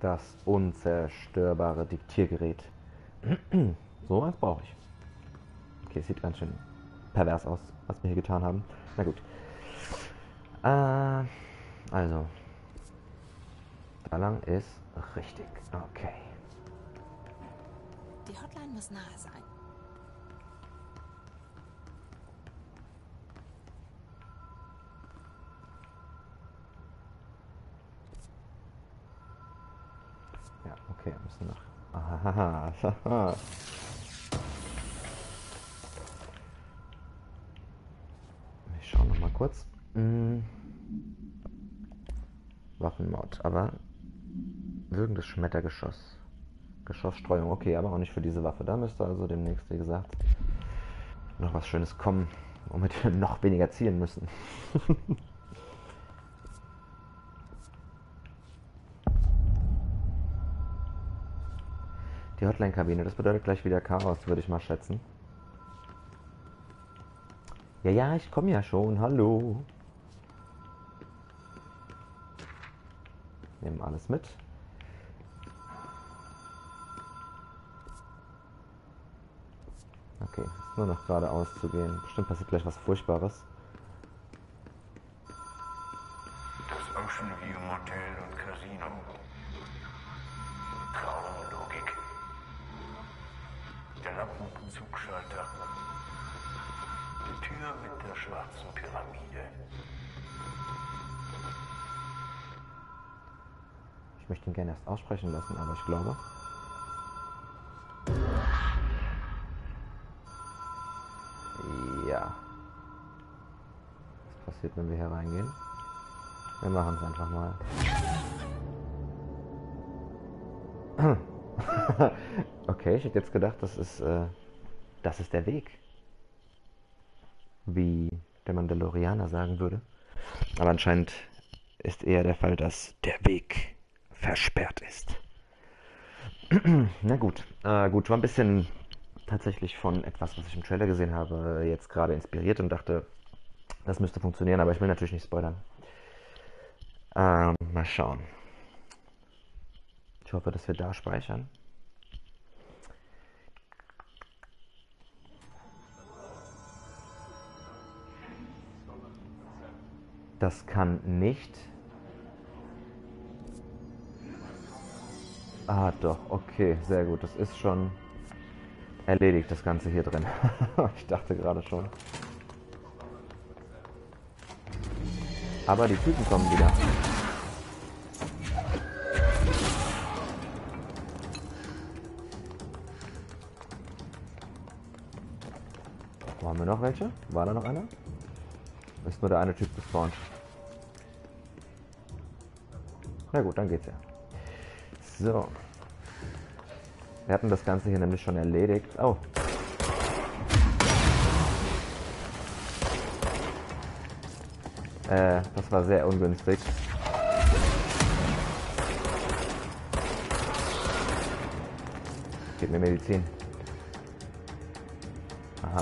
Das unzerstörbare Diktiergerät. So eins brauche ich. Okay, es sieht ganz schön pervers aus, was wir hier getan haben. Na gut. Also. Da lang ist richtig. Okay. Die Hotline muss nahe sein. Ja, okay, wir müssen nach. Aha. Ich schaue noch mal kurz. Waffenmod, aber wirkendes Schmettergeschoss. Geschossstreuung, okay, aber auch nicht für diese Waffe. Da müsste also demnächst, wie gesagt, noch was Schönes kommen, womit wir noch weniger zielen müssen. Die Hotline-Kabine, das bedeutet gleich wieder Chaos, würde ich mal schätzen. Ja, ich komme ja schon, hallo. Nehmen alles mit. Okay, ist nur noch geradeaus zu gehen. Bestimmt passiert gleich was Furchtbares. Das Ocean View Motel und Casino. Traumlogik. Der Lampen-Zugschalter. Die Tür mit der schwarzen Pyramide. Ich möchte ihn gerne erst aussprechen lassen, aber ich glaube... Ja. Was passiert, wenn wir hier reingehen? Wir machen es einfach mal. Okay, ich hätte jetzt gedacht, das ist der Weg. Wie der Mandalorianer sagen würde. Aber anscheinend ist eher der Fall, dass der Weg versperrt ist. Na gut. Gut, war ein bisschen tatsächlich von etwas, was ich im Trailer gesehen habe, jetzt gerade inspiriert und dachte, das müsste funktionieren, aber ich will natürlich nicht spoilern. Mal schauen. Ich hoffe, dass wir da speichern. Das kann nicht. Ah, doch, okay, sehr gut. Das ist schon erledigt, das Ganze hier drin. Ich dachte gerade schon. Aber die Typen kommen wieder. Wo haben wir noch welche? War da noch einer? Ist nur der eine Typ gespawnt. Na gut, dann geht's ja. So. Wir hatten das Ganze hier nämlich schon erledigt. Oh. Das war sehr ungünstig. Gib mir Medizin. Aha.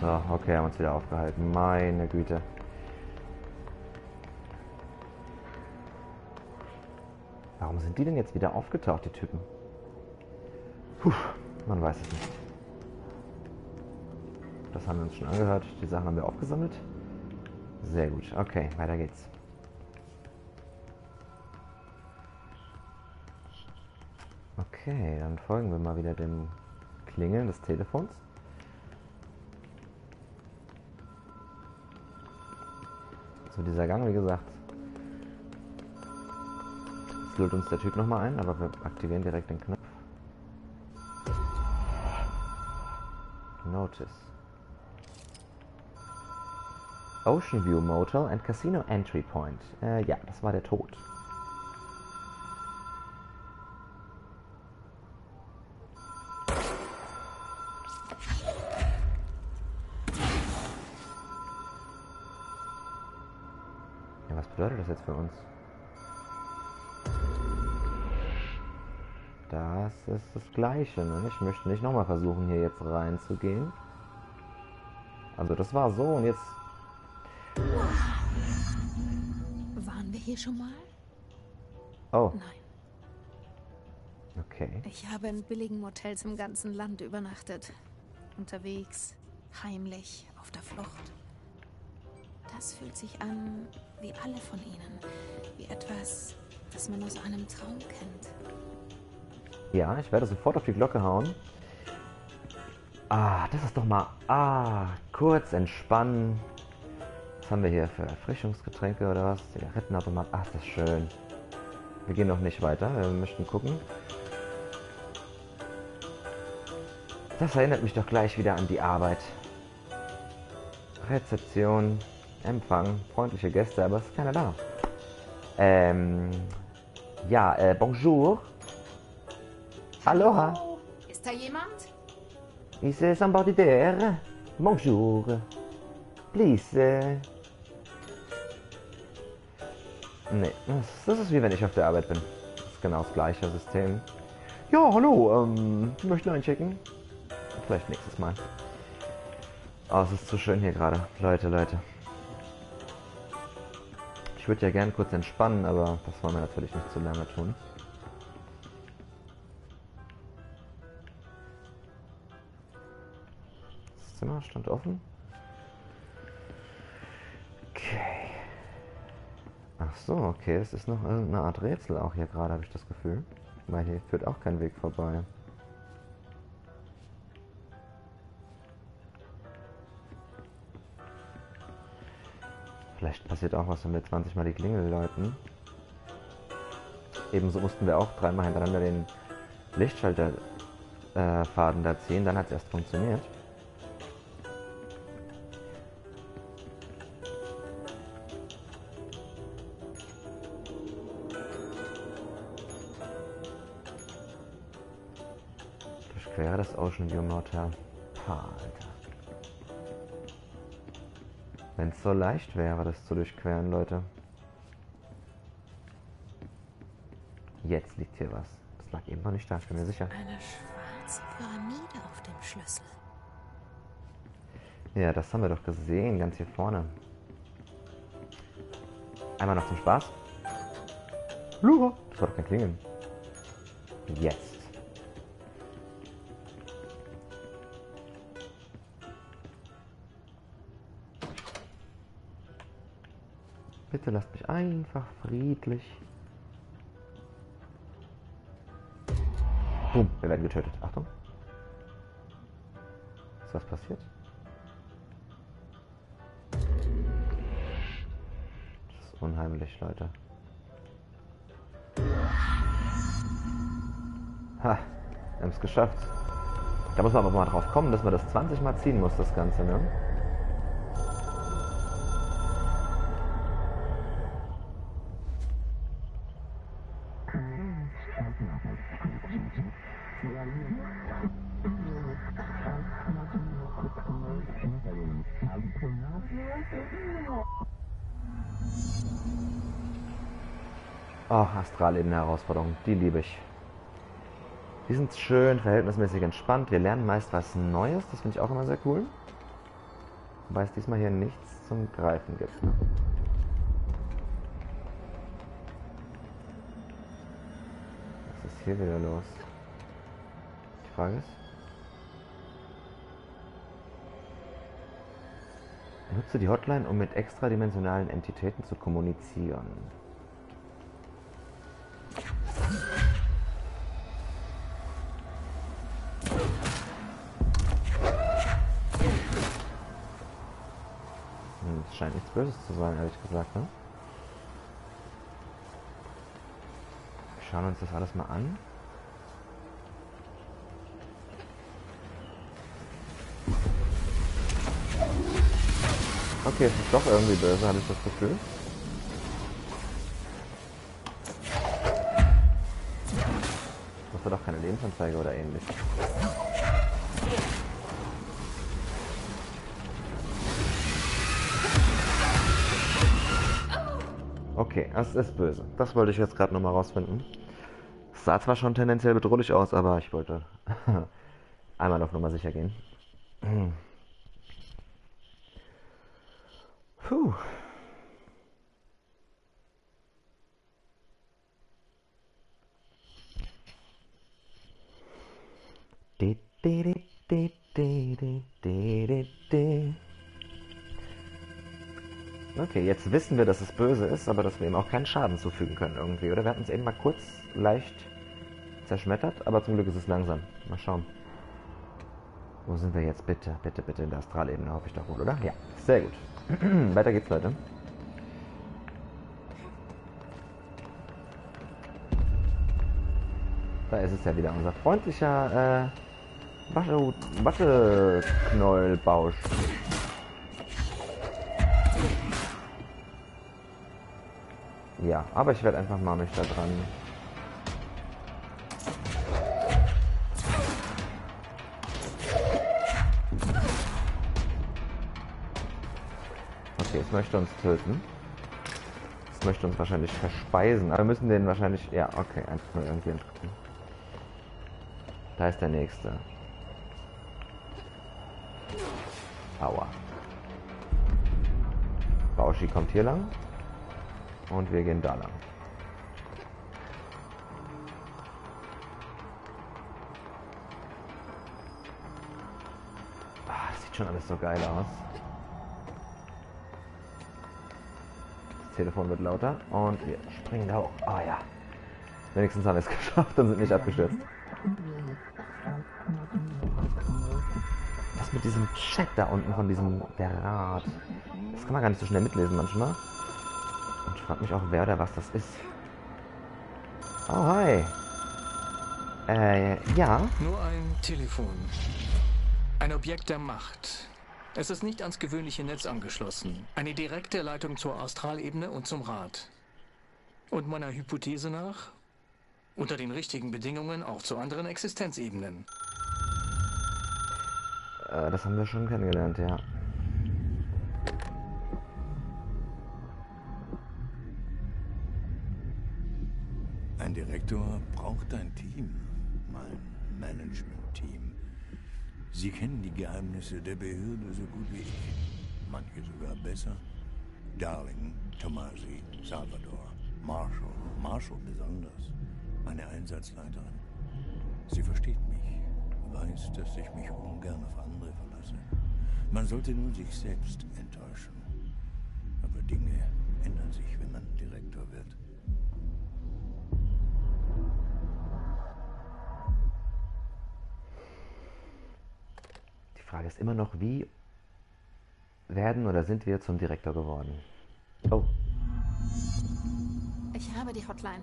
So, okay, haben uns wieder aufgehalten. Meine Güte. Warum sind die denn jetzt wieder aufgetaucht, die Typen? Puh, man weiß es nicht. Das haben wir uns schon angehört. Die Sachen haben wir aufgesammelt. Sehr gut. Okay, weiter geht's. Okay, dann folgen wir mal wieder dem Klingeln des Telefons. So, dieser Gang, wie gesagt. Jetzt lullt uns der Typ nochmal ein, aber wir aktivieren direkt den Knopf. Notice. Ocean View Motel and Casino Entry Point. Ja, das war der Tod. Ja, was bedeutet das jetzt für uns? Das ist das Gleiche, ne? Ich möchte nicht nochmal versuchen, hier jetzt reinzugehen. Also das war so und jetzt... Waren wir hier schon mal? Oh. Nein. Okay. Ich habe in billigen Motels im ganzen Land übernachtet. Unterwegs, heimlich, auf der Flucht. Das fühlt sich an wie alle von ihnen. Wie etwas, das man aus einem Traum kennt. Ja, ich werde sofort auf die Glocke hauen. Ah, das ist doch mal... Ah, kurz entspannen. Was haben wir hier für Erfrischungsgetränke oder was? Zigarettenautomat. Ach, das ist schön. Wir gehen noch nicht weiter. Wir möchten gucken. Das erinnert mich doch gleich wieder an die Arbeit. Rezeption, Empfang, freundliche Gäste, aber es ist keiner da. Ja, bonjour. Aloha. Hallo. Ist da jemand? Is somebody there? Bonjour. Please. Nee, das ist wie wenn ich auf der Arbeit bin. Das ist genau das gleiche System. Ja, hallo, ich möchte einchecken. Vielleicht nächstes Mal. Oh, es ist zu schön hier gerade. Leute, Leute. Ich würde ja gern kurz entspannen, aber das wollen wir natürlich nicht zu lange tun. Zimmer stand offen. Okay. Ach so, okay. Es ist noch irgendeine Art Rätsel auch hier gerade, habe ich das Gefühl. Weil hier führt auch kein Weg vorbei. Vielleicht passiert auch was, wenn wir 20 Mal die Klingel läuten. Ebenso mussten wir auch 3 Mal hintereinander den Lichtschalterfaden da ziehen. Dann hat es erst funktioniert. Durchquere das Ocean View Motel. Pah, Alter. Wenn es so leicht wäre, das zu durchqueren, Leute. Jetzt liegt hier was. Das lag eben noch nicht da, ich bin mir sicher. Eine schwarze Pyramide auf dem Schlüssel. Ja, das haben wir doch gesehen, ganz hier vorne. Einmal noch zum Spaß. Lugo! Das war doch kein Klingeln. Jetzt. Bitte lasst mich einfach friedlich. Boom, wir werden getötet. Achtung. Ist was passiert? Das ist unheimlich, Leute. Ha, wir haben es geschafft. Da muss man aber mal drauf kommen, dass man das 20 Mal ziehen muss, das Ganze, ne? Oh, Astrallebene-Herausforderungen, die liebe ich. Die sind schön, verhältnismäßig entspannt. Wir lernen meist was Neues, das finde ich auch immer sehr cool. Wobei es diesmal hier nichts zum Greifen gibt. Was ist hier wieder los? Die Frage ist... Nutze die Hotline, um mit extradimensionalen Entitäten zu kommunizieren. Es scheint nichts Böses zu sein, ehrlich gesagt, ne? Wir schauen uns das alles mal an. Okay, es ist doch irgendwie böse, habe ich das Gefühl. Das war doch keine Lebensanzeige oder ähnlich. Okay, es ist böse. Das wollte ich jetzt gerade nochmal rausfinden. Es sah zwar schon tendenziell bedrohlich aus, aber ich wollte einmal auf Nummer sicher gehen. Puh. Okay, jetzt wissen wir, dass es böse ist, aber dass wir ihm auch keinen Schaden zufügen können irgendwie, oder? Wir hatten es eben mal kurz leicht zerschmettert, aber zum Glück ist es langsam. Mal schauen. Wo sind wir jetzt? Bitte, bitte, bitte in der Astrallebene, hoffe ich doch wohl, oder? Ja, sehr gut. Weiter geht's, Leute. Da ist es ja wieder unser freundlicher Wascheknollbausch. Ja, aber ich werde einfach mal mich da dran. Okay, es möchte uns töten. Es möchte uns wahrscheinlich verspeisen. Aber wir müssen den wahrscheinlich. Ja, okay, einfach mal irgendwie entkommen. Da ist der nächste. Aua. Bauschi kommt hier lang. Und wir gehen da lang. Ah, das sieht schon alles so geil aus. Das Telefon wird lauter. Und wir springen da hoch. Ah ja. Wenigstens haben wir es geschafft und sind nicht abgestürzt. Das mit diesem Chat da unten von diesem der Rat. Das kann man gar nicht so schnell mitlesen manchmal. Und ich frage mich auch, wer oder was das ist. Oh, hi. Ja. Nur ein Telefon. Ein Objekt der Macht. Es ist nicht ans gewöhnliche Netz angeschlossen. Eine direkte Leitung zur Astralebene und zum Rat. Und meiner Hypothese nach, unter den richtigen Bedingungen auch zu anderen Existenzebenen. Das haben wir schon kennengelernt, ja. Ein Direktor braucht ein Team, mein Management-Team. Sie kennen die Geheimnisse der Behörde so gut wie ich. Manche sogar besser. Darling, Tomasi, Salvador, Marshall. Marshall besonders. Meine Einsatzleiterin. Sie versteht mich. Weiß, dass ich mich ungern auf andere verlasse. Man sollte nur sich selbst enttäuschen. Aber Dinge ändern sich, wenn man Direktor wird. Die Frage ist immer noch, wie werden oder sind wir zum Direktor geworden? Oh. Ich habe die Hotline.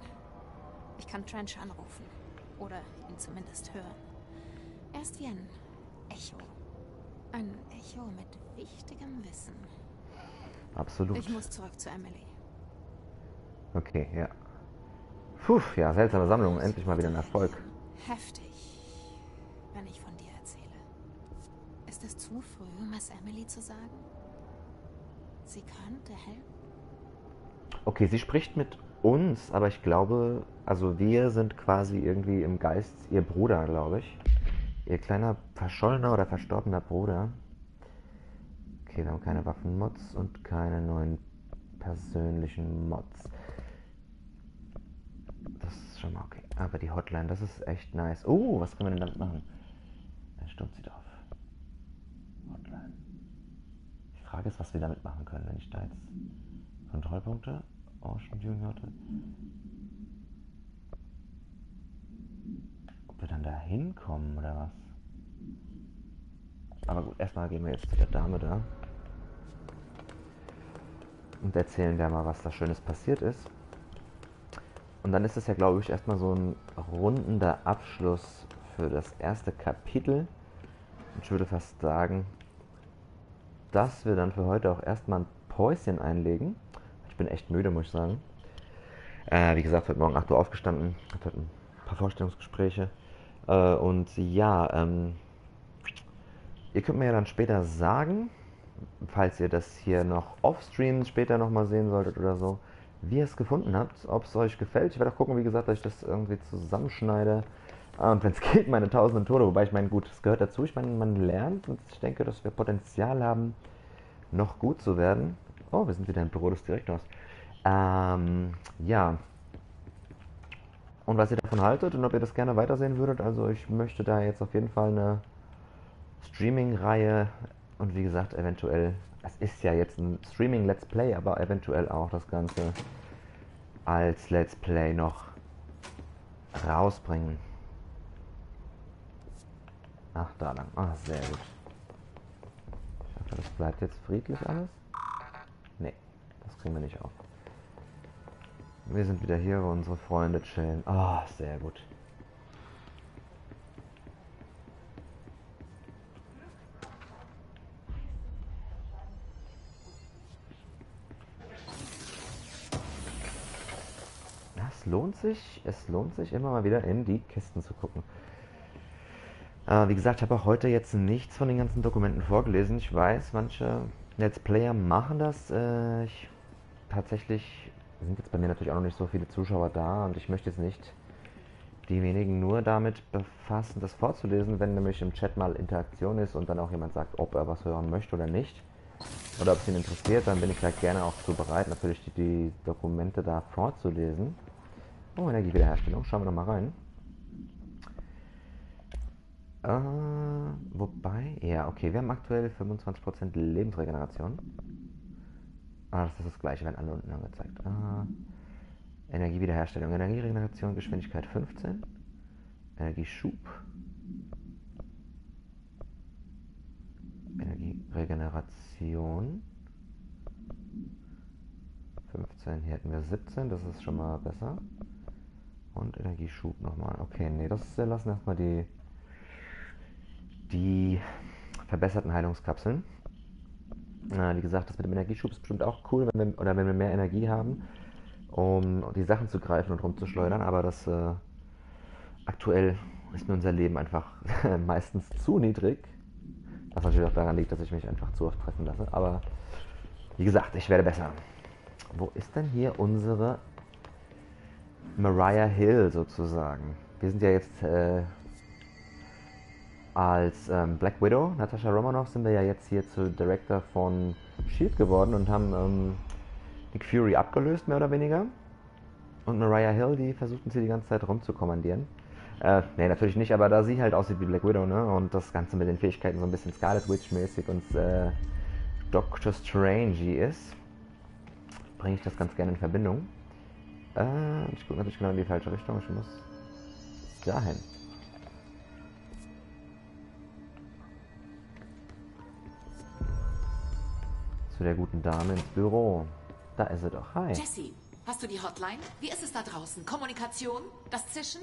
Ich kann Trench anrufen. Oder ihn zumindest hören. Er ist wie ein Echo. Ein Echo mit wichtigem Wissen. Absolut. Ich muss zurück zu Emily. Okay, ja. Puh, ja, seltsame Sammlung. Endlich mal wieder ein Erfolg. Heftig, wenn ich von dir. Ist es zu früh, um es Emily zu sagen? Sie könnte helfen. Okay, sie spricht mit uns, aber ich glaube, also wir sind quasi irgendwie im Geist ihr Bruder, glaube ich. Ihr kleiner, verschollener oder verstorbener Bruder. Okay, wir haben keine Waffenmods und keine neuen persönlichen Mods. Das ist schon mal okay. Aber die Hotline, das ist echt nice. Oh, was können wir denn damit machen? Dann stürmt sie drauf. Die Frage ist, was wir damit machen können, wenn ich da jetzt Kontrollpunkte, Ocean View Motel. Ob wir dann da hinkommen oder was? Aber gut, erstmal gehen wir jetzt zu der Dame da und erzählen der mal, was da Schönes passiert ist. Und dann ist es ja, glaube ich, erstmal so ein rundender Abschluss für das erste Kapitel. Und ich würde fast sagen, dass wir dann für heute auch erstmal ein Päuschen einlegen. Ich bin echt müde, muss ich sagen. Wie gesagt, heute Morgen 8 Uhr aufgestanden. Hatte heute ein paar Vorstellungsgespräche. Und ja, ihr könnt mir ja dann später sagen, falls ihr das hier noch offstream später nochmal sehen solltet oder so, wie ihr es gefunden habt, ob es euch gefällt. Ich werde auch gucken, wie gesagt, dass ich das irgendwie zusammenschneide. Und wenn es geht, meine tausenden Tode, wobei ich meine, gut, das gehört dazu. Ich meine, man lernt und ich denke, dass wir Potenzial haben, noch gut zu werden. Oh, wir sind wieder im Büro des Direktors. Ja. Und was ihr davon haltet und ob ihr das gerne weitersehen würdet. Also ich möchte da jetzt auf jeden Fall eine Streaming-Reihe und wie gesagt eventuell, es ist ja jetzt ein Streaming-Let's Play, aber eventuell auch das Ganze als Let's Play noch rausbringen. Ach, da lang. Ach, sehr gut. Ich hoffe, das bleibt jetzt friedlich alles. Nee, das kriegen wir nicht auf. Wir sind wieder hier, wo unsere Freunde chillen. Ah, sehr gut. Das lohnt sich. Es lohnt sich immer mal wieder in die Kisten zu gucken. Wie gesagt, ich habe auch heute jetzt nichts von den ganzen Dokumenten vorgelesen. Ich weiß, manche Let's Player machen das. Tatsächlich sind jetzt bei mir natürlich auch noch nicht so viele Zuschauer da und ich möchte jetzt nicht die wenigen nur damit befassen, das vorzulesen, wenn nämlich im Chat mal Interaktion ist und dann auch jemand sagt, ob er was hören möchte oder nicht. Oder ob es ihn interessiert, dann bin ich da gerne auch so bereit, natürlich die Dokumente da vorzulesen. Oh, Energiewiederherstellung, schauen wir doch mal rein. Wobei, ja, okay, wir haben aktuell 25% Lebensregeneration. Ah, das ist das gleiche, wenn alle unten angezeigt. Energiewiederherstellung, Energieregeneration, Geschwindigkeit 15. Energieschub. Energieregeneration. 15, hier hätten wir 17, das ist schon mal besser. Und Energieschub nochmal. Okay, nee, das lassen erstmal die verbesserten Heilungskapseln. Wie gesagt, das mit dem Energieschub ist bestimmt auch cool, wenn wir mehr Energie haben, um die Sachen zu greifen und rumzuschleudern, aber das aktuell ist mir unser Leben einfach meistens zu niedrig, was natürlich auch daran liegt, dass ich mich einfach zu oft treffen lasse, aber wie gesagt, ich werde besser. Wo ist denn hier unsere Maria Hill sozusagen? Wir sind ja jetzt Als Black Widow, Natascha Romanoff, sind wir ja jetzt hier zu Director von SHIELD geworden und haben Nick Fury abgelöst, mehr oder weniger. Und Maria Hill, die versuchten sie die ganze Zeit rumzukommandieren. Nee, natürlich nicht, aber da sie halt aussieht wie Black Widow, ne? Und das Ganze mit den Fähigkeiten so ein bisschen Scarlet Witch-mäßig und Doctor Strange ist, bringe ich das ganz gerne in Verbindung. Ich gucke natürlich genau in die falsche Richtung, ich muss dahin. Zu der guten Dame ins Büro. Da ist sie doch. Hi. Jessie, hast du die Hotline? Wie ist es da draußen? Kommunikation? Das Zischen?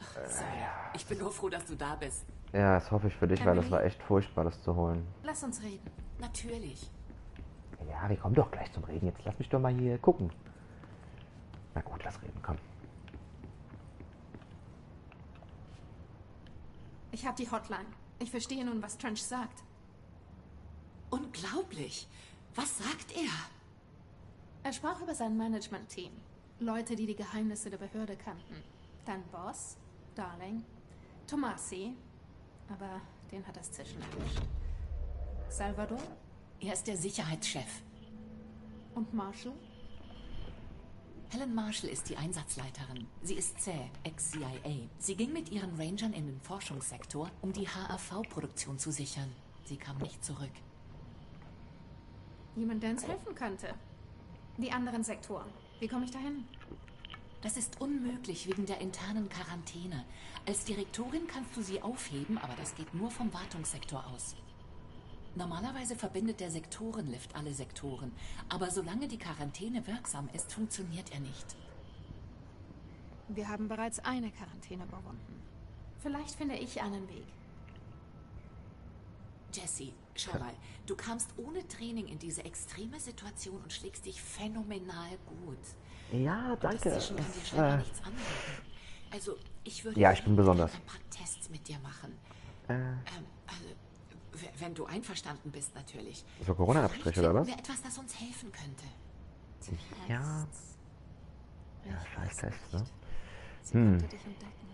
Ach, ja. Ich bin nur froh, dass du da bist. Ja, das hoffe ich für dich, Emily, weil das war echt furchtbar, das zu holen. Lass uns reden. Natürlich. Ja, wir kommen doch gleich zum Reden. Jetzt lass mich doch mal hier gucken. Na gut, lass reden, komm. Ich habe die Hotline. Ich verstehe nun, was Trench sagt. Unglaublich. Was sagt er? Er sprach über sein Management-Team. Leute, die die Geheimnisse der Behörde kannten. Dann Boss, Darling, Tomasi, aber den hat das Zischen erwischt. Salvador? Er ist der Sicherheitschef. Und Marshall? Helen Marshall ist die Einsatzleiterin. Sie ist zäh, ex-CIA. Sie ging mit ihren Rangern in den Forschungssektor, um die HAV-Produktion zu sichern. Sie kam nicht zurück. Jemand, der uns helfen könnte. Die anderen Sektoren. Wie komme ich dahin? Das ist unmöglich wegen der internen Quarantäne. Als Direktorin kannst du sie aufheben, aber das geht nur vom Wartungssektor aus. Normalerweise verbindet der Sektorenlift alle Sektoren, aber solange die Quarantäne wirksam ist, funktioniert er nicht. Wir haben bereits eine Quarantäne überwunden. Vielleicht finde ich einen Weg. Jessie, schau mal, du kamst ohne Training in diese extreme Situation und schlägst dich phänomenal gut. Ja, danke. Das kann dir scheinbar nichts anhaben. Also, ich würde ja, ich bin besonders. Ein paar Tests mit dir machen. Also, wenn du einverstanden bist, natürlich. So Corona-Abstriche oder was? Wäre etwas, das uns helfen könnte. Ja. Ja, Scheiß-Tests, ne? Sie könnte dich entdecken.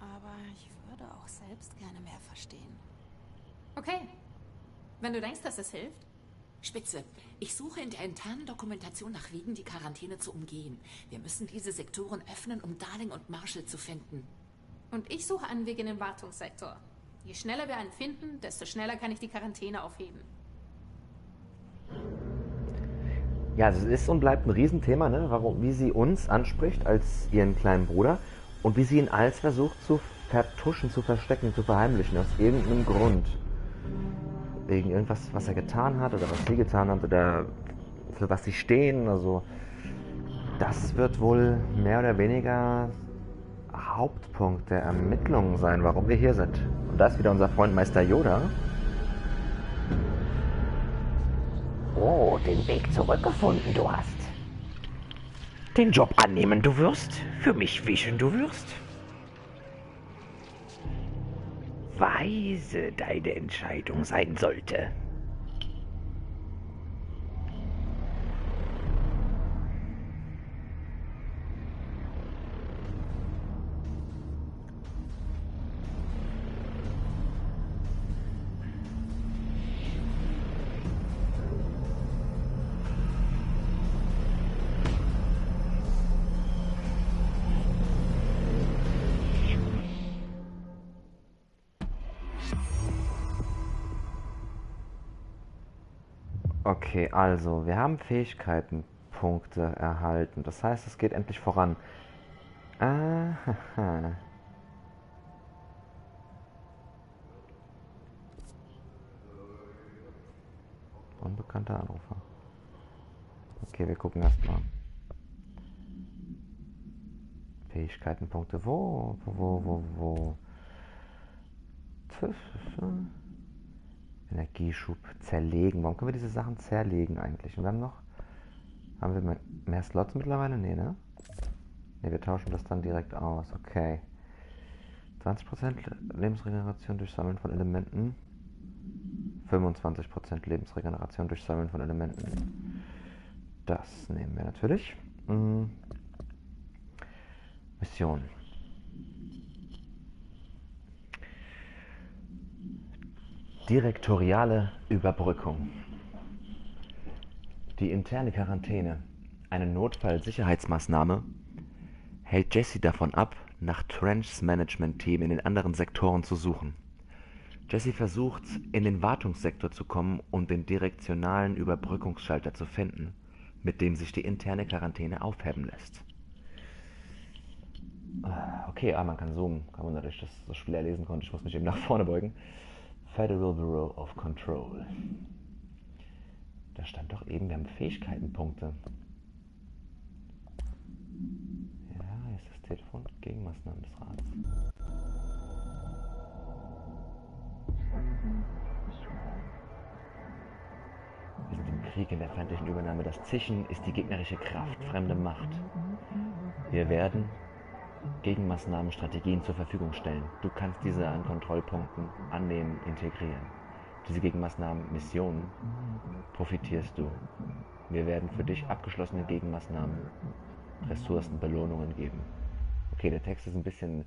Aber ich würde auch selbst gerne mehr verstehen. Okay. Wenn du denkst, dass es hilft. Spitze, ich suche in der internen Dokumentation nach Wegen, die Quarantäne zu umgehen. Wir müssen diese Sektoren öffnen, um Darling und Marshall zu finden. Und ich suche einen Weg in den Wartungssektor. Je schneller wir einen finden, desto schneller kann ich die Quarantäne aufheben. Ja, das ist und bleibt ein Riesenthema, ne? Warum, wie sie uns anspricht als ihren kleinen Bruder und wie sie ihn als versucht zu vertuschen, zu verstecken, zu verheimlichen, aus irgendeinem Grund. Wegen irgendwas, was er getan hat oder was sie getan hat oder für was sie stehen. Also das wird wohl mehr oder weniger Hauptpunkt der Ermittlungen sein, warum wir hier sind. Und da ist wieder unser Freund Meister Yoda. Oh, den Weg zurückgefunden du hast. Den Job annehmen du wirst, für mich wischen du wirst. Weise deine Entscheidung sein sollte. Okay, also, wir haben Fähigkeitenpunkte erhalten. Das heißt, es geht endlich voran. Aha. Unbekannter Anrufer. Okay, wir gucken erstmal. Fähigkeitenpunkte. Wo? Energieschub zerlegen. Warum können wir diese Sachen zerlegen eigentlich? Und wir haben noch... Haben wir mehr Slots mittlerweile? Nee, ne? Ne, wir tauschen das dann direkt aus. Okay. 20% Lebensregeneration durch Sammeln von Elementen. 25% Lebensregeneration durch Sammeln von Elementen. Das nehmen wir natürlich. Mission. Direktoriale Überbrückung. Die interne Quarantäne, eine Notfallsicherheitsmaßnahme, hält Jessie davon ab, nach Trenchs Management-Team in den anderen Sektoren zu suchen. Jessie versucht, in den Wartungssektor zu kommen und den direktionalen Überbrückungsschalter zu finden, mit dem sich die interne Quarantäne aufheben lässt. Okay, man kann zoomen. Kann man, dass ich das Spiel erlesen konnte. Ich muss mich eben nach vorne beugen. Federal Bureau of Control. Da stand doch eben, wir haben Fähigkeitenpunkte. Ja, jetzt das Telefon gegen Maßnahmen des Rats. Wir sind im Krieg in der feindlichen Übernahme. Das Zischen ist die gegnerische Kraft, fremde Macht. Wir werden Gegenmaßnahmen, Strategien zur Verfügung stellen. Du kannst diese an Kontrollpunkten annehmen, integrieren. Diese Gegenmaßnahmen, Missionen, profitierst du. Wir werden für dich abgeschlossene Gegenmaßnahmen, Ressourcen, Belohnungen geben. Okay, der Text ist ein bisschen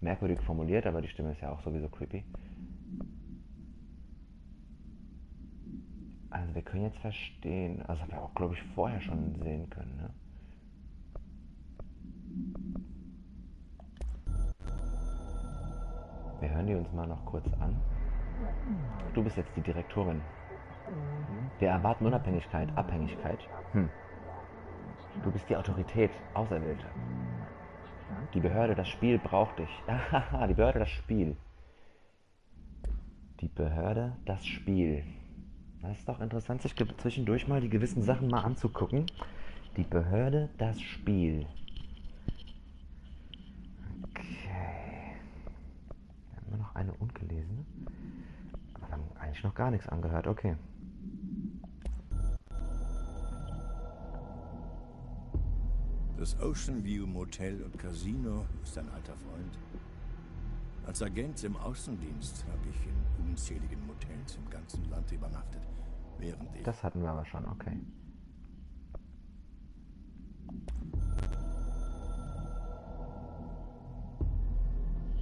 merkwürdig formuliert, aber die Stimme ist ja auch sowieso creepy. Also wir können jetzt verstehen, also haben wir auch, glaube ich, vorher schon sehen können, ne? Wir hören die uns mal noch kurz an. Du bist jetzt die Direktorin. Wir erwarten Unabhängigkeit, Abhängigkeit. Du bist die Autorität, Auserwählte. Die Behörde, das Spiel braucht dich. Die Behörde, das Spiel. Die Behörde, das Spiel. Das ist doch interessant, sich zwischendurch mal die gewissen Sachen mal anzugucken. Die Behörde, das Spiel. Eine ungelesene. Aber wir haben eigentlich noch gar nichts angehört. Okay. Das Ocean View Motel und Casino ist ein alter Freund. Als Agent im Außendienst habe ich in unzähligen Motels im ganzen Land übernachtet. Während ich... Das hatten wir aber schon, okay.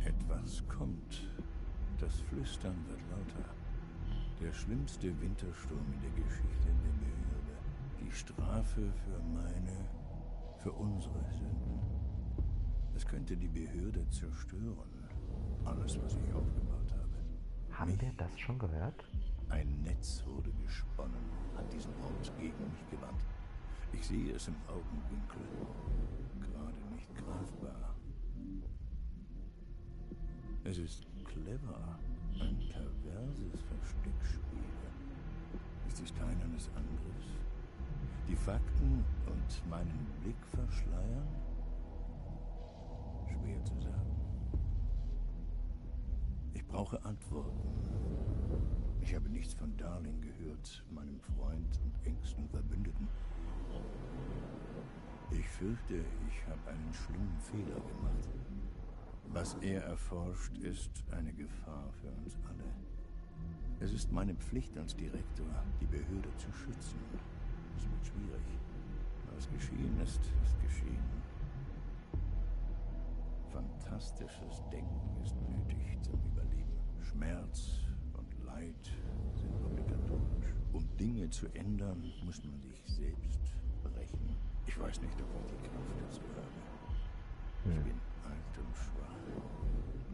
Etwas kommt. Das Flüstern wird lauter. Der schlimmste Wintersturm in der Geschichte in der Behörde. Die Strafe für unsere Sünden. Es könnte die Behörde zerstören. Alles, was ich aufgebaut habe. Haben wir das schon gehört? Ein Netz wurde gesponnen, hat diesen Ort gegen mich gewandt. Ich sehe es im Augenwinkel. Gerade nicht greifbar. Es ist clever. Ein perverses Versteckspiel. Es ist Teil eines Angriffs. Die Fakten und meinen Blick verschleiern? Schwer zu sagen. Ich brauche Antworten. Ich habe nichts von Darling gehört, meinem Freund und engsten Verbündeten. Ich fürchte, ich habe einen schlimmen Fehler gemacht. Was er erforscht, ist eine Gefahr für uns alle. Es ist meine Pflicht als Direktor, die Behörde zu schützen. Es wird schwierig. Was geschehen ist, ist geschehen. Fantastisches Denken ist nötig zum Überleben. Schmerz und Leid sind obligatorisch. Um Dinge zu ändern, muss man sich selbst brechen. Ich weiß nicht, ob ich die Kraft dazu habe. Ich bin alt und schwach.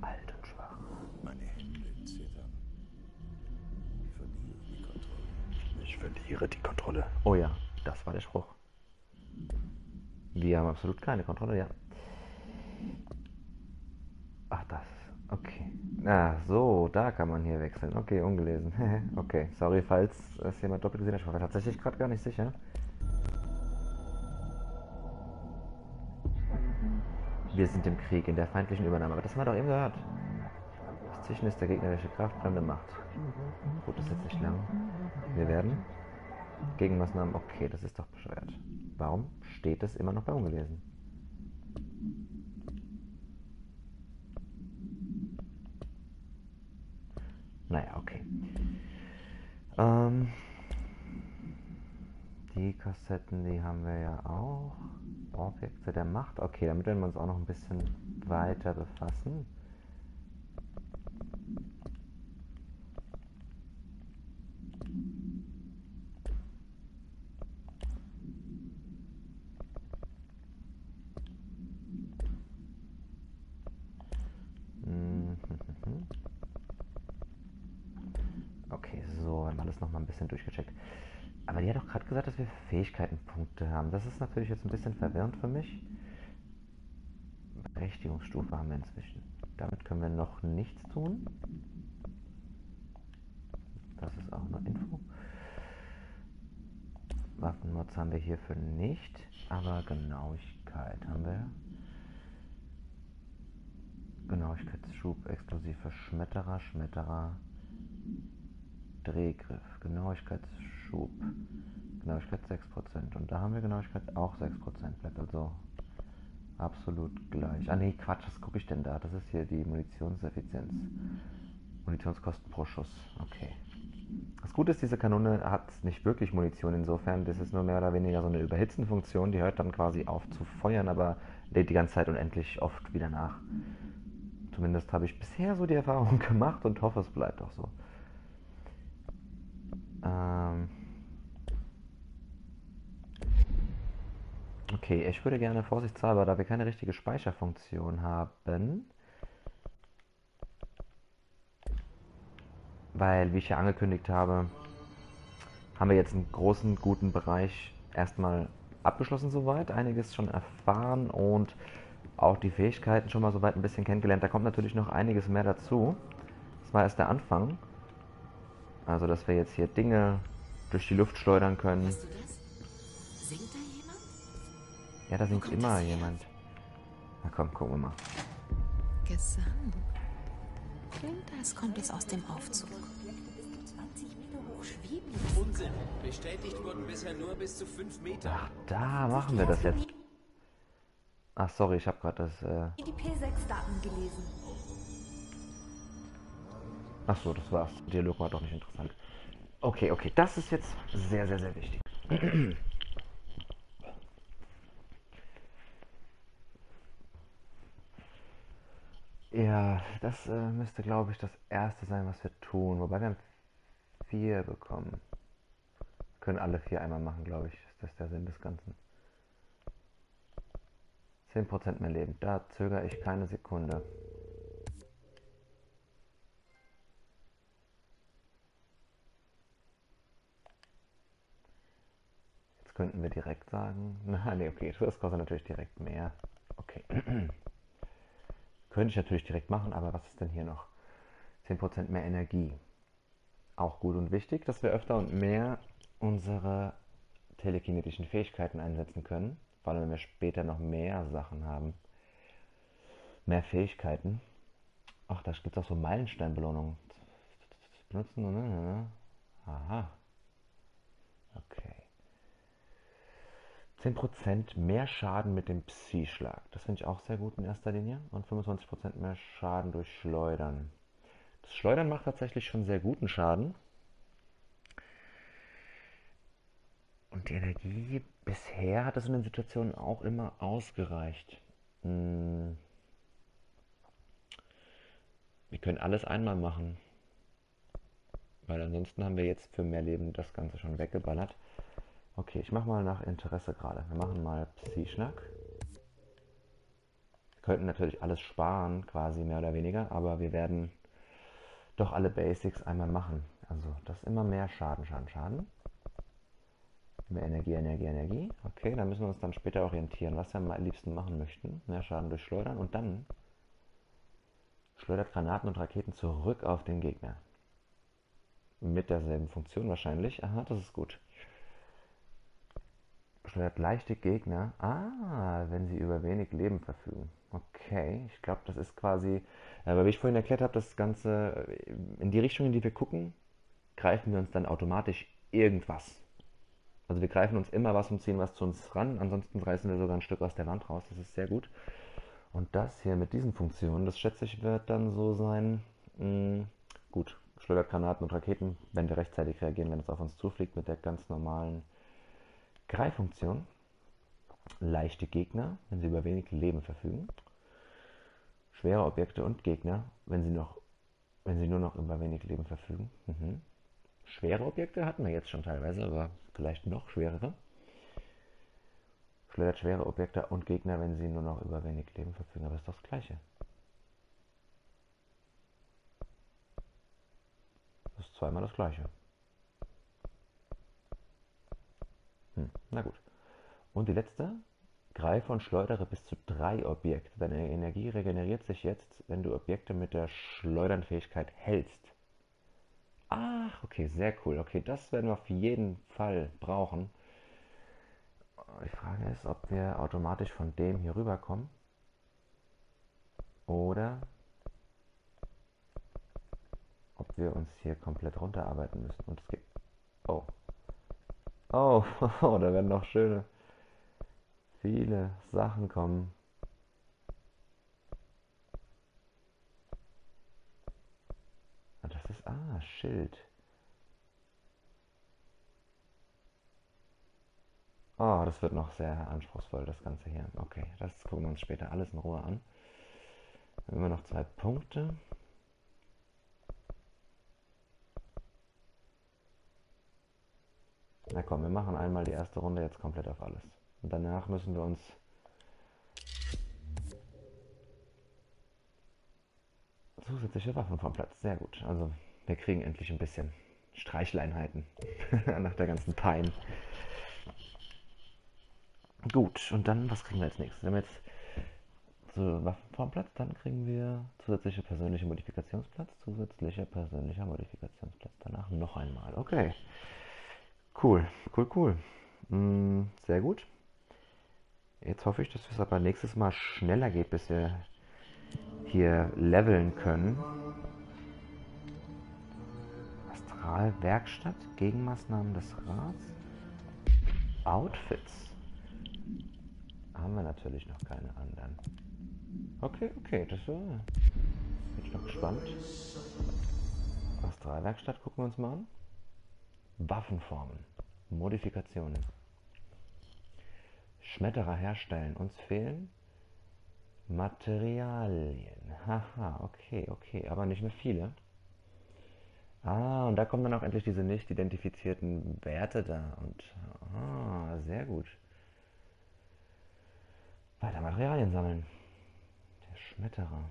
Alt und schwach. Meine Hände zittern. Ich verliere die Kontrolle. Ich verliere die Kontrolle. Oh ja, das war der Spruch. Wir haben absolut keine Kontrolle, ja. Ach, das. Okay. Ah, so, da kann man hier wechseln. Okay, ungelesen. Okay, sorry, falls es jemand doppelt gesehen hat. Ich war tatsächlich gerade gar nicht sicher. Wir sind im Krieg, in der feindlichen Übernahme. Aber das haben wir doch eben gehört. Das Zischen ist der gegnerische Kraft, fremde Macht. Gut, das ist jetzt nicht lang. Wir werden... Gegenmaßnahmen, okay, das ist doch bescheuert. Warum steht das immer noch bei ungelesen? Naja, okay. Die Kassetten, die haben wir ja auch. Objekte der Macht. Okay, damit werden wir uns auch noch ein bisschen weiter befassen. Okay, so, haben wir alles nochmal ein bisschen durchgecheckt. Aber die hat doch gerade gesagt, dass wir Fähigkeitenpunkte haben. Das ist natürlich jetzt ein bisschen verwirrend für mich. Berechtigungsstufe haben wir inzwischen. Damit können wir noch nichts tun. Das ist auch eine Info. Waffenmods haben wir hierfür nicht. Aber Genauigkeit haben wir. Genauigkeitsschub, explosiver Schmetterer, Drehgriff, Genauigkeitsschub, Genauigkeit 6%. Und da haben wir Genauigkeit auch 6%. Bleibt also absolut gleich. Ah ne, Quatsch, was gucke ich denn da? Das ist hier die Munitionseffizienz. Munitionskosten pro Schuss. Okay. Das Gute ist, diese Kanone hat nicht wirklich Munition. Insofern, das ist nur mehr oder weniger so eine Überhitzenfunktion. Die hört dann quasi auf zu feuern, aber lädt die ganze Zeit unendlich oft wieder nach. Zumindest habe ich bisher so die Erfahrung gemacht und hoffe, es bleibt auch so. Okay, ich würde gerne vorsichtshalber, da wir keine richtige Speicherfunktion haben, weil, wie ich ja angekündigt habe, haben wir jetzt einen großen, guten Bereich erstmal abgeschlossen soweit, einiges schon erfahren und auch die Fähigkeiten schon mal soweit ein bisschen kennengelernt. Da kommt natürlich noch einiges mehr dazu. Das war erst der Anfang. Also, dass wir jetzt hier Dinge durch die Luft schleudern können. Hast du das? Singt da jemand? Ja, da singt immer jemand. Na komm, gucken wir mal. Gesang. Klingt, als kommt es aus dem Aufzug. Unsinn. Bestätigt wurden bisher nur bis zu 5 Meter. Ach, da machen wir das jetzt. Ach, sorry, ich habe gerade das... Die P6-Daten gelesen. Ach so, das war's. Der Dialog war doch nicht interessant. Okay, okay, das ist jetzt sehr, sehr, sehr wichtig. Ja, das müsste, glaube ich, das Erste sein, was wir tun. Wobei wir haben 4 bekommen. Können alle 4 einmal machen, glaube ich. Ist das der Sinn des Ganzen? 10% mehr Leben. Da zögere ich keine Sekunde. Jetzt könnten wir direkt sagen... Na, ne, okay. Das kostet natürlich direkt mehr. Okay. Könnte ich natürlich direkt machen, aber was ist denn hier noch? 10% mehr Energie. Auch gut und wichtig, dass wir öfter und mehr unsere telekinetischen Fähigkeiten einsetzen können. Vor allem, wenn wir später noch mehr Sachen haben. Mehr Fähigkeiten. Ach, da gibt es auch so Meilensteinbelohnungen. Benutzen, ne? Aha. Okay. 10% mehr Schaden mit dem Psi-Schlag. Das finde ich auch sehr gut in erster Linie. Und 25% mehr Schaden durch Schleudern. Das Schleudern macht tatsächlich schon sehr guten Schaden. Und die Energie, bisher hat es in den Situationen auch immer ausgereicht. Wir können alles einmal machen. Weil ansonsten haben wir jetzt für mehr Leben das Ganze schon weggeballert. Okay, ich mache mal nach Interesse gerade. Wir machen mal Psi-Schlag. Wir könnten natürlich alles sparen, quasi mehr oder weniger, aber wir werden doch alle Basics einmal machen. Also, das ist immer mehr Schaden, Schaden, Schaden. Mehr Energie, Energie, Energie. Okay, da müssen wir uns dann später orientieren, was wir am liebsten machen möchten. Mehr Schaden durch Schleudern und dann schleudert Granaten und Raketen zurück auf den Gegner. Mit derselben Funktion wahrscheinlich. Aha, das ist gut. Schleudert leichte Gegner. Ah, wenn sie über wenig Leben verfügen. Okay, ich glaube, das ist quasi... Aber wie ich vorhin erklärt habe, das Ganze... In die Richtung, in die wir gucken, greifen wir uns dann automatisch irgendwas. Also wir greifen uns immer was und ziehen was zu uns ran. Ansonsten reißen wir sogar ein Stück aus der Wand raus. Das ist sehr gut. Und das hier mit diesen Funktionen, das schätze ich, wird dann so sein... Gut, schleudert Granaten und Raketen, wenn wir rechtzeitig reagieren, wenn es auf uns zufliegt, mit der ganz normalen... Greiffunktion, leichte Gegner, wenn sie über wenig Leben verfügen, schwere Objekte und Gegner, wenn sie nur noch über wenig Leben verfügen. Schwere Objekte hatten wir jetzt schon teilweise, aber vielleicht noch schwerere. Schleudert schwere Objekte und Gegner, wenn sie nur noch über wenig Leben verfügen, aber ist doch das Gleiche. Das ist zweimal das Gleiche. Na gut. Und die letzte. Greife und schleudere bis zu 3 Objekte. Deine Energie regeneriert sich jetzt, wenn du Objekte mit der Schleudernfähigkeit hältst. Ach, okay, sehr cool. Okay, das werden wir auf jeden Fall brauchen. Die Frage ist, ob wir automatisch von dem hier rüberkommen. Oder ob wir uns hier komplett runterarbeiten müssen. Und es geht... Oh. Oh, da werden noch schöne, viele Sachen kommen. Das ist, Schild. Oh, das wird noch sehr anspruchsvoll, das Ganze hier. Okay, das gucken wir uns später alles in Ruhe an. Dann haben wir noch 2 Punkte. Na komm, wir machen einmal die erste Runde jetzt komplett auf alles. Und danach müssen wir uns... Zusätzliche Waffen vom Platz, sehr gut. Also, wir kriegen endlich ein bisschen Streicheleinheiten nach der ganzen Pein. Gut, und dann, was kriegen wir als nächstes? Wenn wir jetzt so Waffen vom Platz, dann kriegen wir zusätzliche persönliche Modifikationsplatz, zusätzlicher persönlicher Modifikationsplatz. Danach noch einmal, okay. Cool, cool, cool. Sehr gut. Jetzt hoffe ich, dass es aber nächstes Mal schneller geht, bis wir hier leveln können. Astralwerkstatt, Gegenmaßnahmen des Rats. Outfits. Haben wir natürlich noch keine anderen. Okay, okay, das bin ich noch gespannt. Astralwerkstatt gucken wir uns mal an. Waffenformen, Modifikationen, Schmetterer herstellen, uns fehlen Materialien, haha, okay, okay, aber nicht mehr viele. Ah, und da kommen dann auch endlich diese nicht identifizierten Werte da. Und sehr gut. Weiter Materialien sammeln. Der Schmetterer.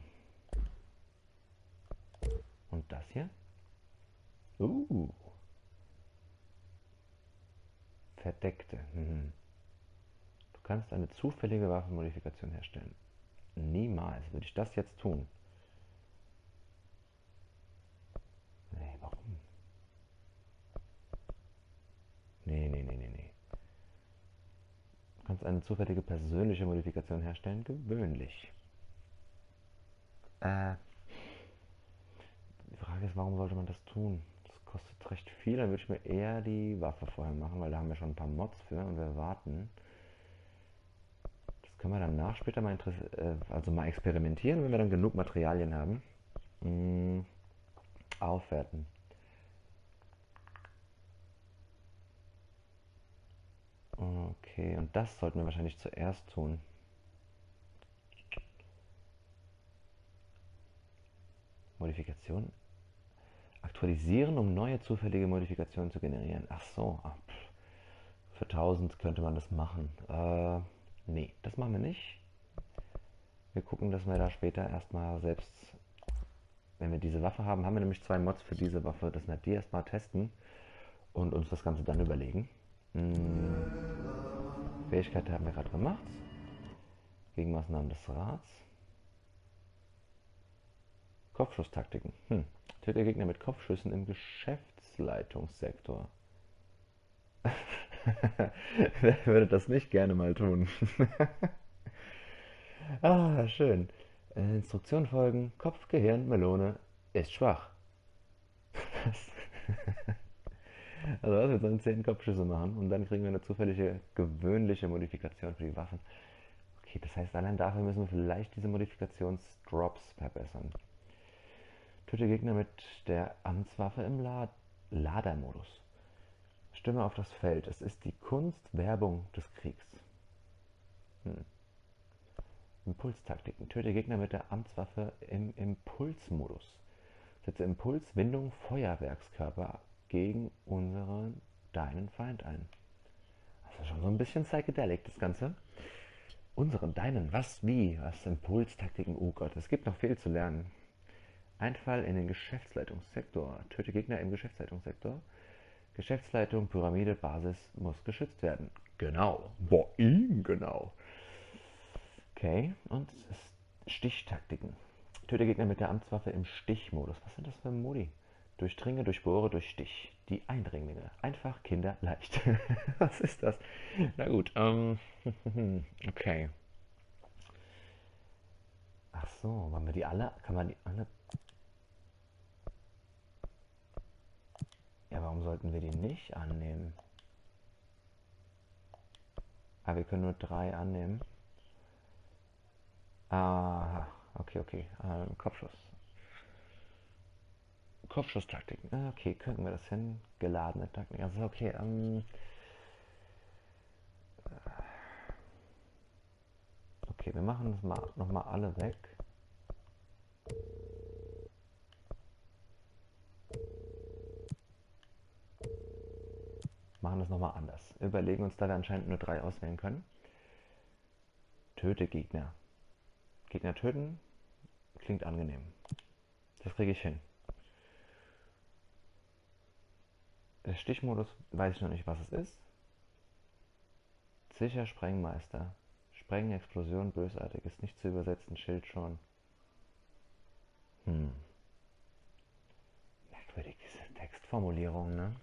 Und das hier? Verdeckte. Du kannst eine zufällige Waffenmodifikation herstellen. Niemals würde ich das jetzt tun. Nee, warum? Nee. Du kannst eine zufällige persönliche Modifikation herstellen. Gewöhnlich. Die Frage ist, warum sollte man das tun? Das kostet recht viel, dann würde ich mir eher die Waffe vorher machen, weil da haben wir schon ein paar Mods für und wir warten. Das können wir danach später mal, mal experimentieren, wenn wir dann genug Materialien haben. Aufwerten. Okay, und das sollten wir wahrscheinlich zuerst tun. Modifikationen aktualisieren, um neue zufällige Modifikationen zu generieren. Ach so, für 1000 könnte man das machen. Nee, das machen wir nicht. Wir gucken, dass wir da später erstmal selbst, wenn wir diese Waffe haben, haben wir nämlich 2 Mods für diese Waffe, dass wir die erstmal testen und uns das Ganze dann überlegen. Fähigkeit haben wir gerade gemacht. Gegenmaßnahmen des Rats. Kopfschusstaktiken. Tötet Gegner mit Kopfschüssen im Geschäftsleitungssektor. Wer würde das nicht gerne mal tun? Schön. Instruktionen folgen. Kopf, Gehirn, Melone ist schwach. Also wir sollen 10 Kopfschüsse machen und dann kriegen wir eine zufällige, gewöhnliche Modifikation für die Waffen. Okay, das heißt, allein dafür müssen wir vielleicht diese Modifikationsdrops verbessern. Töte Gegner mit der Amtswaffe im Ladermodus. Stimme auf das Feld. Es ist die Kunstwerbung des Kriegs. Impulstaktiken. Töte Gegner mit der Amtswaffe im Impulsmodus. Setze Impuls, Windung, Feuerwerkskörper gegen deinen Feind ein. Also schon so ein bisschen psychedelic, das Ganze. Deinen, was, wie, was, Impulstaktiken, oh Gott, es gibt noch viel zu lernen. Einfall in den Geschäftsleitungssektor. Töte Gegner im Geschäftsleitungssektor. Geschäftsleitung, Pyramide, Basis muss geschützt werden. Genau. Genau. Okay. Und Stichtaktiken. Töte Gegner mit der Amtswaffe im Stichmodus. Was sind das für Modi? Durchdringe, durchbohre, durchstich. Die Eindringlinge. Einfach, Kinder, leicht. Was ist das? Na gut. Okay. Ach so, wollen wir die alle? Kann man die alle? Ja, warum sollten wir die nicht annehmen? Ah, wir können nur 3 annehmen. Ah, okay. Kopfschuss. Kopfschusstaktiken. Okay, könnten wir das hin? Geladene Taktiken. Also okay, okay, wir machen das mal nochmal alle weg. Machen das nochmal anders. Überlegen uns, da wir anscheinend nur 3 auswählen können. Töte Gegner. Gegner töten. Klingt angenehm. Das kriege ich hin. Der Stichmodus weiß ich noch nicht, was es ist. Sicher Sprengmeister. Sprengen, Explosion, bösartig. Ist nicht zu übersetzen. Schild schon. Merkwürdig, diese Textformulierung, ne?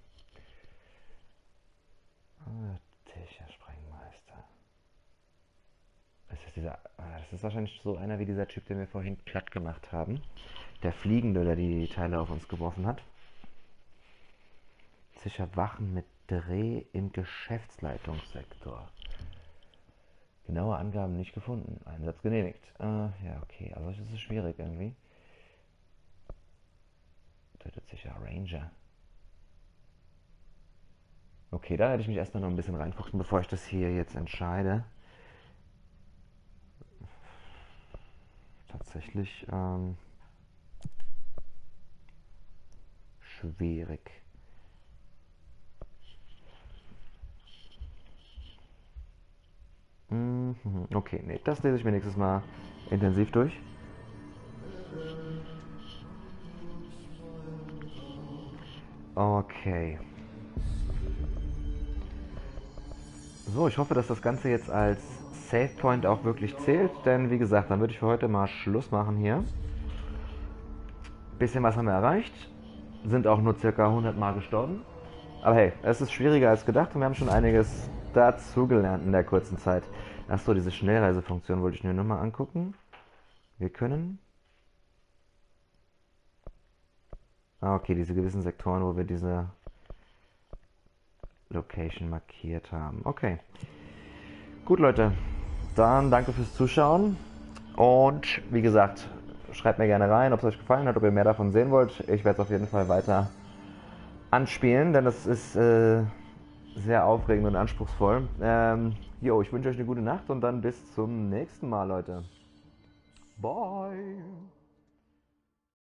Sicher Sprengmeister. Das ist wahrscheinlich so einer wie dieser Typ, den wir vorhin platt gemacht haben. Der Fliegende, der die Teile auf uns geworfen hat. Sicher Wachen mit Dreh im Geschäftsleitungssektor. Genaue Angaben nicht gefunden. Einsatz genehmigt. Ja, okay. Also das ist schwierig irgendwie. Tötet sicher Ranger. Okay, da hätte ich mich erstmal noch ein bisschen reingucken, bevor ich das hier jetzt entscheide. Tatsächlich schwierig. Okay, nee, das lese ich mir nächstes Mal intensiv durch. Okay. So, ich hoffe, dass das Ganze jetzt als Save Point auch wirklich zählt, denn wie gesagt, dann würde ich für heute mal Schluss machen hier. Bisschen was haben wir erreicht, sind auch nur circa 100 Mal gestorben. Aber hey, es ist schwieriger als gedacht und wir haben schon einiges dazugelernt in der kurzen Zeit. Achso, diese Schnellreisefunktion wollte ich mir nur mal angucken. Wir können... Ah, okay, diese gewissen Sektoren, wo wir diese Location markiert haben. Okay. Gut, Leute. Dann danke fürs Zuschauen. Und wie gesagt, schreibt mir gerne rein, ob es euch gefallen hat, ob ihr mehr davon sehen wollt. Ich werde es auf jeden Fall weiter anspielen, denn das ist... sehr aufregend und anspruchsvoll. Jo, ich wünsche euch eine gute Nacht und dann bis zum nächsten Mal, Leute. Bye!